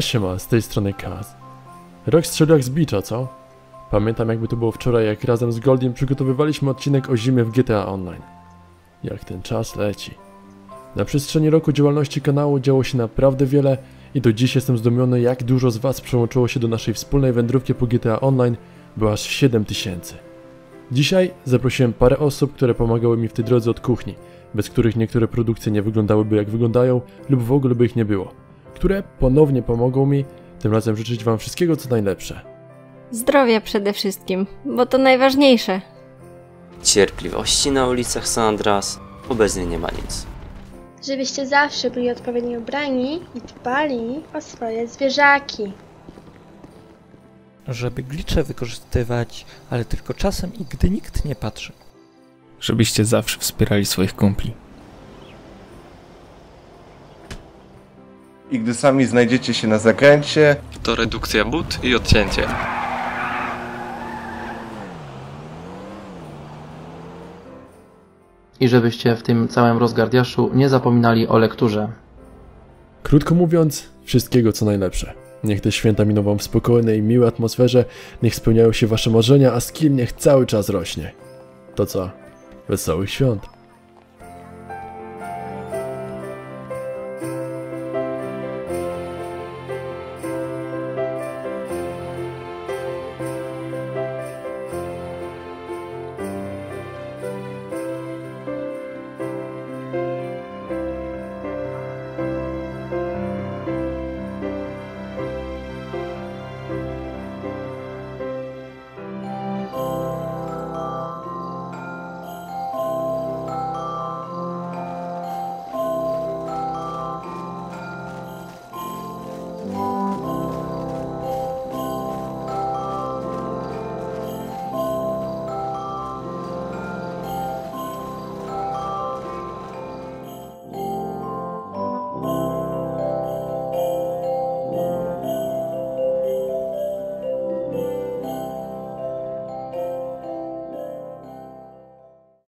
Siema, z tej strony Kaz. Rok strzelił jak z bicza, co? Pamiętam, jakby to było wczoraj, jak razem z Goldiem przygotowywaliśmy odcinek o zimie w GTA Online. Jak ten czas leci. Na przestrzeni roku działalności kanału działo się naprawdę wiele i do dziś jestem zdumiony, jak dużo z was przyłączyło się do naszej wspólnej wędrówki po GTA Online, bo aż 7000. Dzisiaj zaprosiłem parę osób, które pomagały mi w tej drodze od kuchni, bez których niektóre produkcje nie wyglądałyby jak wyglądają lub w ogóle by ich nie było, które ponownie pomogą mi, tym razem życzyć wam wszystkiego co najlepsze. Zdrowia przede wszystkim, bo to najważniejsze. Cierpliwości na ulicach San Andreas obecnie nie ma nic. Żebyście zawsze byli odpowiednio ubrani i dbali o swoje zwierzaki. Żeby glicze wykorzystywać, ale tylko czasem i gdy nikt nie patrzy. Żebyście zawsze wspierali swoich kumpli. I gdy sami znajdziecie się na zakręcie, to redukcja but i odcięcie. I żebyście w tym całym rozgardiaszu nie zapominali o lekturze. Krótko mówiąc, wszystkiego co najlepsze. Niech te święta miną wam w spokojnej i miłej atmosferze, niech spełniają się wasze marzenia, a skill niech cały czas rośnie. To co? Wesołych świąt!